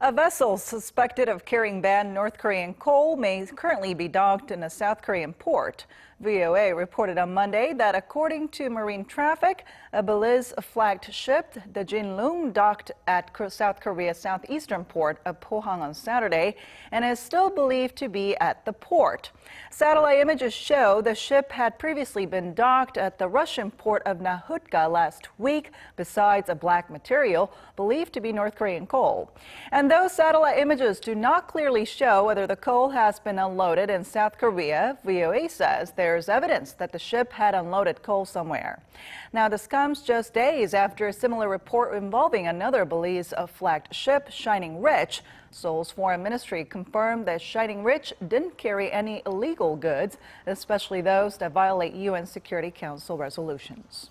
A vessel suspected of carrying banned North Korean coal may currently be docked in a South Korean port. VOA reported on Monday that, according to MarineTraffic, a Belize-flagged ship, the Jin Long, docked at South Korea's southeastern port of Pohang on Saturday and is still believed to be at the port. Satellite images show the ship had previously been docked at the Russian port of Nakhodka last week, besides a black material believed to be North Korean coal. And though satellite images do not clearly show whether the coal has been unloaded in South Korea, VOA says there's evidence that the ship had unloaded coal somewhere. Now, this comes just days after a similar report involving another Belize-flagged ship, Shining Rich. Seoul's foreign ministry confirmed that Shining Rich didn't carry any illegal goods, especially those that violate UN Security Council resolutions.